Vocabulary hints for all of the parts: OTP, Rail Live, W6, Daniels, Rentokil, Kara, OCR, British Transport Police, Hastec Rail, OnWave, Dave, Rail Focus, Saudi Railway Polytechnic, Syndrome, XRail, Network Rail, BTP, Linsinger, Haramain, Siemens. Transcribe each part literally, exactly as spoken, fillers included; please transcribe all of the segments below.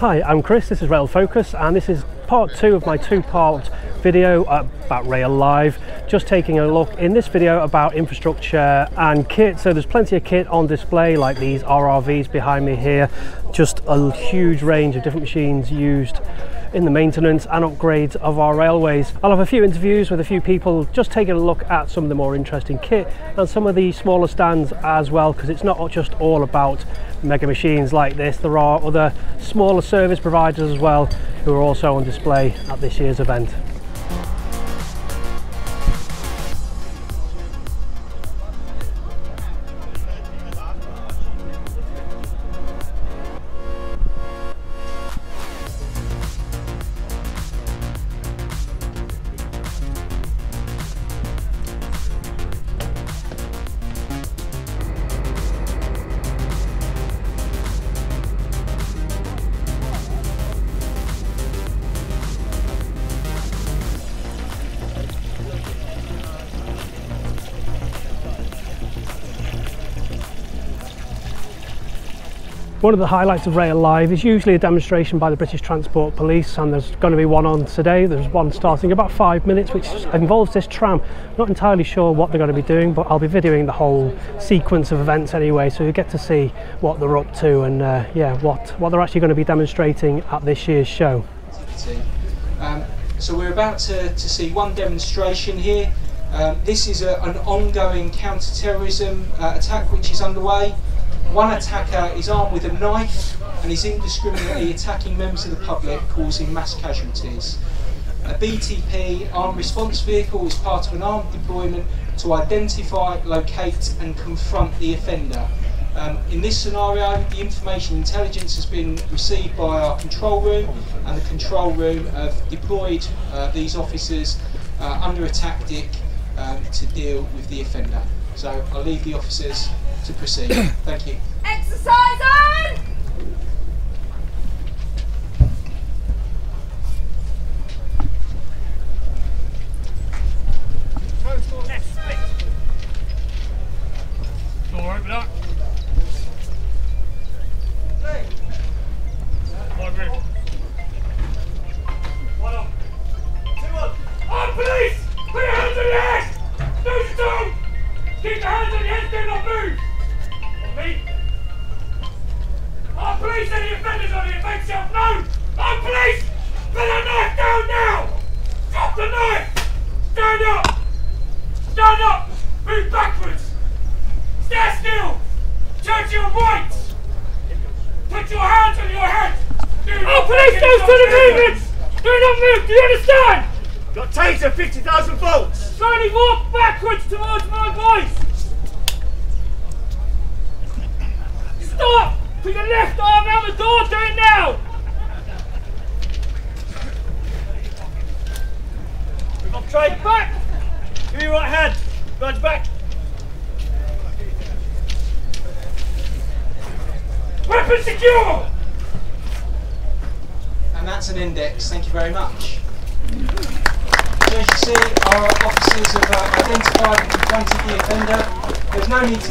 Hi, I'm Chris, this is Rail Focus, and this is part two of my two-part video about Rail Live. Just taking a look in this video about infrastructure and kit. So there's plenty of kit on display, like these R R Vs behind me here. Just a huge range of different machines used in the maintenance and upgrades of our railways. I'll have a few interviews with a few people, just taking a look at some of the more interesting kit and some of the smaller stands as well, because it's not just all about mega machines like this. There are other smaller service providers as well who are also on display at this year's event. One of the highlights of Rail Live is usually a demonstration by the British Transport Police, and there's going to be one on today. There's one starting about five minutes, which involves this tram. Not entirely sure what they're going to be doing, but I'll be videoing the whole sequence of events anyway, so you get to see what they're up to and uh, yeah, what, what they're actually going to be demonstrating at this year's show. Um, so we're about to, to see one demonstration here. Um, this is a, an ongoing counter-terrorism uh, attack which is underway. One attacker is armed with a knife and is indiscriminately attacking members of the public, causing mass casualties. A B T P armed response vehicle is part of an armed deployment to identify, locate and confront the offender. Um, in this scenario, the information intelligence has been received by our control room, and the control room have deployed uh, these officers uh, under a tactic um, to deal with the offender. So I'll leave the officers to proceed. Thank you. Exercise on! Close door left, split. Door open up.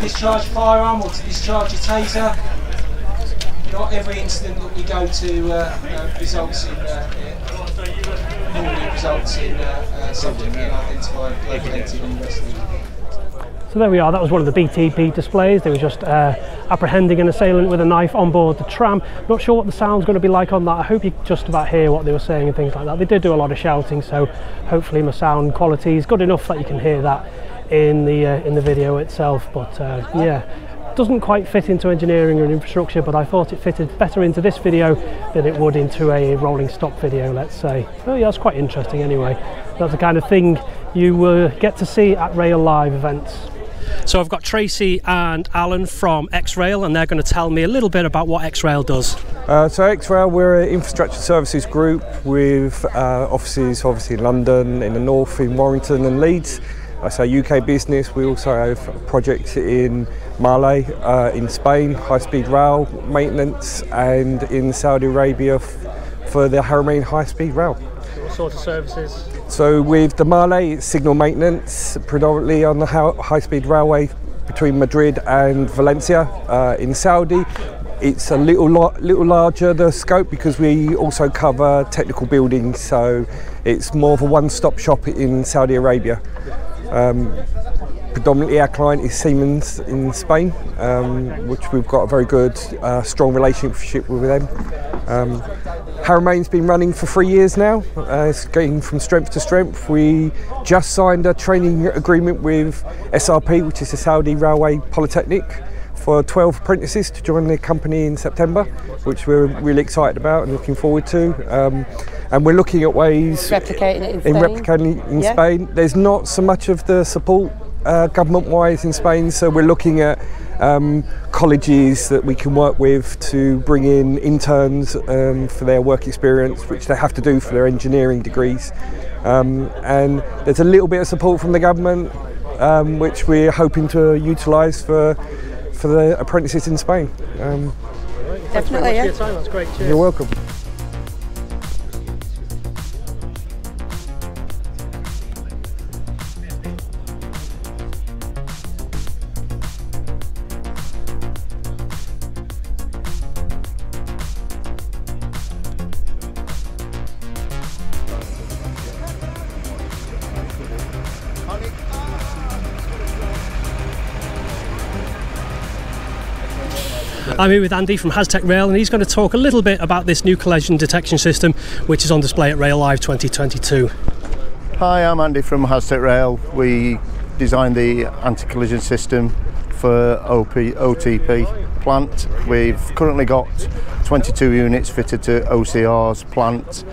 Discharge a firearm or to discharge a taser. Not every incident that we go to uh, uh, results in uh, uh, normally results in uh, uh, subject being identified, located and arrested. So there we are, that was one of the B T P displays. They were just uh, apprehending an assailant with a knife on board the tram. Not sure what the sound's going to be like on that. I hope you just about hear what they were saying and things like that. They did do a lot of shouting, so hopefully my sound quality is good enough that you can hear that in the uh, in the video itself, but uh, yeah, doesn't quite fit into engineering and infrastructure, but I thought it fitted better into this video than it would into a rolling stock video, let's say. Oh yeah, that's quite interesting anyway. That's the kind of thing you uh, get to see at Rail Live events. So I've got Tracy and Alan from XRail, and they're going to tell me a little bit about what XRail does. Uh, so XRail, we're an infrastructure services group with uh, offices obviously in London, in the north, in Warrington and Leeds. That's our U K business. We also have projects in Mali, uh, in Spain, high-speed rail maintenance, and in Saudi Arabia for the Haramain high-speed rail. So what sort of services? So with the Mali, it's signal maintenance, predominantly on the high-speed railway between Madrid and Valencia. Uh, in Saudi, It's a little little larger, the scope, because we also cover technical buildings, so it's more of a one-stop shop in Saudi Arabia. Um, predominantly our client is Siemens in Spain, um, which we've got a very good, uh, strong relationship with them. Um, Haramain's been running for three years now, uh, it's going from strength to strength. We just signed a training agreement with S R P, which is the Saudi Railway Polytechnic, for twelve apprentices to join the company in September, which we're really excited about and looking forward to. Um, and we're looking at ways replicating it in, in Spain. Replicating in yeah. Spain. There's not so much of the support uh, government-wise in Spain, so we're looking at um, colleges that we can work with to bring in interns um, for their work experience, which they have to do for their engineering degrees. Um, and there's a little bit of support from the government, um, which we're hoping to utilise for for the apprentices in Spain. Um, Definitely, yeah. Your time. That's great. Cheers. You're welcome. I'm here with Andy from Hastec Rail, and he's going to talk a little bit about this new collision detection system, which is on display at Rail Live twenty twenty-two. Hi, I'm Andy from Hastec Rail. We designed the anti-collision system for O P, O T P plant. We've currently got twenty-two units fitted to O C R's plant.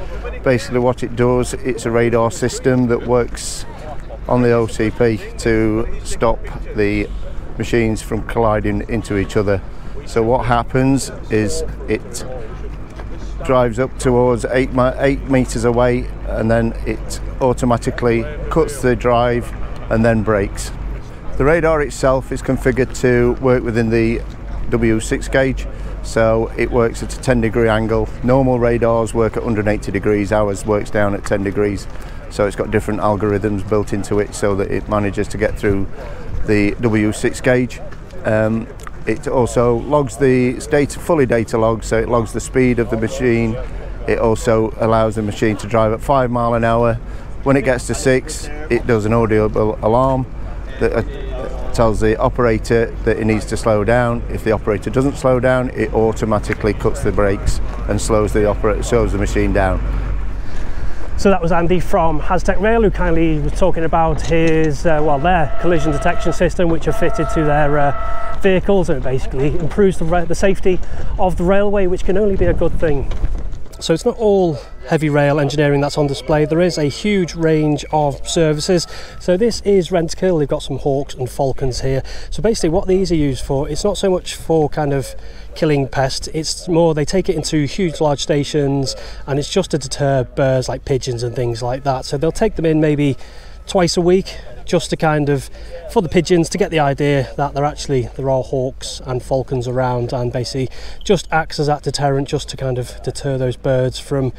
Basically what it does, it's a radar system that works on the O T P to stop the machines from colliding into each other. So what happens is it drives up towards eight, eight meters away, and then it automatically cuts the drive and then brakes. The radar itself is configured to work within the W six gauge, so it works at a ten degree angle. Normal radars work at one hundred eighty degrees, ours works down at ten degrees. So it's got different algorithms built into it so that it manages to get through the W six gauge. Um, It also logs the data, fully data logs, so it logs the speed of the machine. It also allows the machine to drive at five mile an hour. When it gets to six, it does an audible alarm that tells the operator that it needs to slow down. If the operator doesn't slow down, it automatically cuts the brakes and slows the operator, slows the machine down. So that was Andy from Hastec Rail, who kindly was talking about his, uh, well, their collision detection system, which are fitted to their uh, vehicles, and it basically improves the, the safety of the railway, which can only be a good thing. So it's not all heavy rail engineering that's on display. There is a huge range of services. So this is Rentokil. They've got some Hawks and Falcons here. So basically what these are used for, it's not so much for kind of killing pests, it's more they take it into huge large stations, and it's just to deter birds like pigeons and things like that. So they'll take them in maybe twice a week, just to kind of, for the pigeons to get the idea that they're actually, there are hawks and falcons around, and basically just acts as that deterrent, just to kind of deter those birds from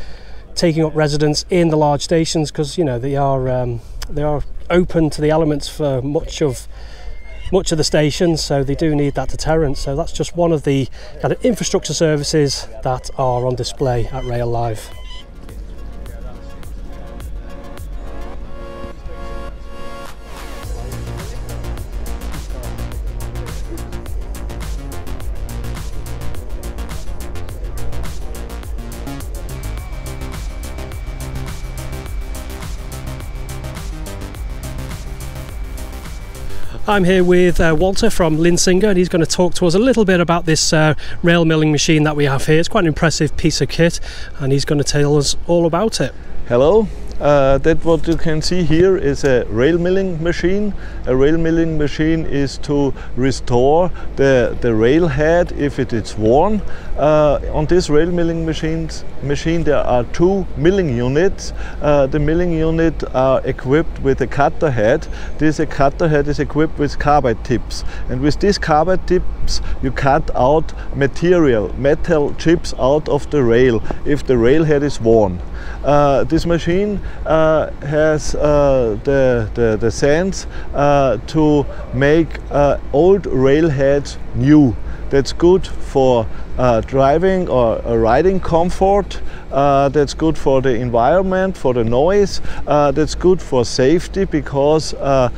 taking up residence in the large stations, because you know they are um, they are open to the elements for much of much of the station, so they do need that deterrent. So that's just one of the kind of infrastructure services that are on display at Rail Live. I'm here with uh, Walter from Linsinger, and he's going to talk to us a little bit about this uh, rail milling machine that we have here. It's quite an impressive piece of kit, and he's going to tell us all about it. Hello, uh, that what you can see here is a rail milling machine. A rail milling machine is to restore the, the rail head if it is worn. Uh, on this rail milling machines, machine there are two milling units. Uh, the milling unit are equipped with a cutter head. This a cutter head is equipped with carbide tips, and with these carbide tips you cut out material, metal chips out of the rail if the rail head is worn. Uh, this machine uh, has uh, the, the, the sense uh, to make uh, old rail heads new. That's good for uh, driving or uh, riding comfort, uh, that's good for the environment, for the noise, uh, that's good for safety, because uh,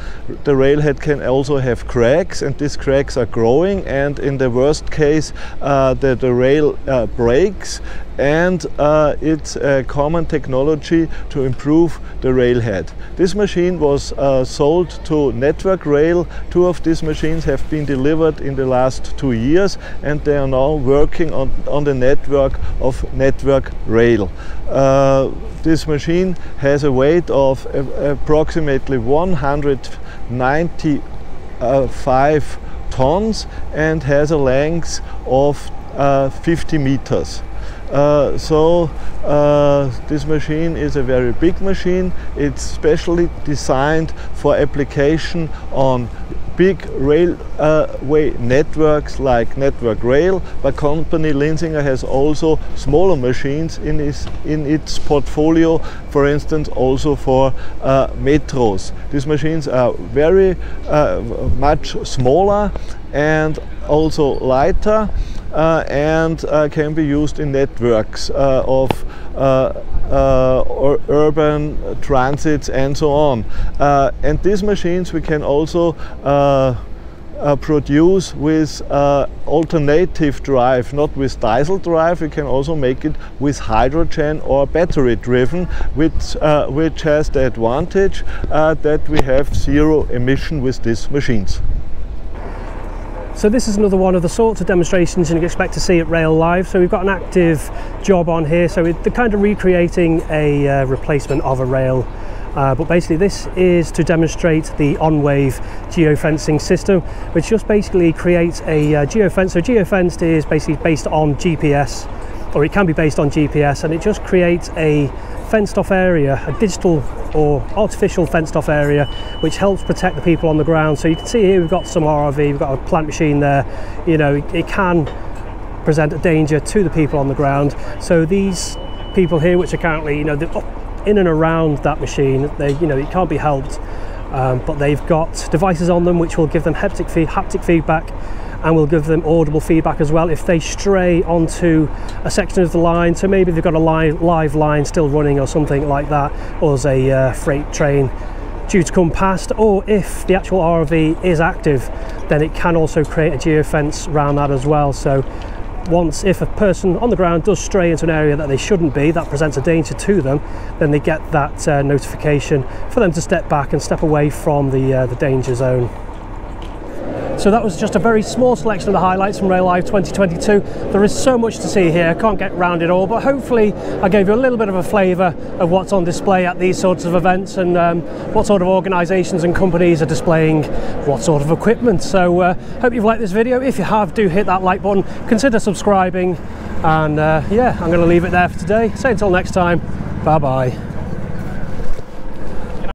the railhead can also have cracks, and these cracks are growing, and in the worst case uh, that the rail uh, breaks, and uh, it's a common technology to improve the railhead. This machine was uh, sold to Network Rail. Two of these machines have been delivered in the last two years and they are now working on, on the network of Network Rail. Uh, this machine has a weight of a, approximately one hundred ninety-five tons and has a length of uh, fifty meters. Uh, so uh, this machine is a very big machine. It's specially designed for application on big railway uh, networks like Network Rail, but company Linsinger has also smaller machines in its, in its portfolio, for instance also for uh, metros. These machines are very uh, much smaller and also lighter, uh, and uh, can be used in networks uh, of uh, uh, or urban transits and so on. Uh, and these machines we can also uh, Uh, produce with uh, alternative drive, not with diesel drive. We can also make it with hydrogen or battery driven, which, uh, which has the advantage uh, that we have zero emission with these machines. So this is another one of the sorts of demonstrations you can expect to see at Rail Live. So we've got an active job on here, so we're kind of recreating a uh, replacement of a rail. Uh, but basically this is to demonstrate the OnWave geofencing system, which just basically creates a uh, geofence. So geofenced is basically based on G P S, or it can be based on G P S, and it just creates a fenced off area, a digital or artificial fenced off area, which helps protect the people on the ground. So you can see here we've got some R O V, we've got a plant machine there. You know, it, it can present a danger to the people on the ground. So these people here, which are currently, you know, the in and around that machine, they, you know, it can't be helped, um, but they've got devices on them which will give them haptic, fee haptic feedback, and will give them audible feedback as well if they stray onto a section of the line. So maybe they've got a li live line still running or something like that, or there's a uh, freight train due to come past, or if the actual R O V is active, then it can also create a geofence around that as well. So once, if a person on the ground does stray into an area that they shouldn't be, that presents a danger to them, then they get that uh, notification for them to step back and step away from the, uh, the danger zone. So that was just a very small selection of the highlights from Rail Live twenty twenty-two. There is so much to see here, I can't get round it all, but hopefully I gave you a little bit of a flavour of what's on display at these sorts of events, and um, what sort of organisations and companies are displaying what sort of equipment. So uh, hope you've liked this video. If you have, do hit that like button, consider subscribing, and uh, yeah, I'm going to leave it there for today. So until next time, bye bye.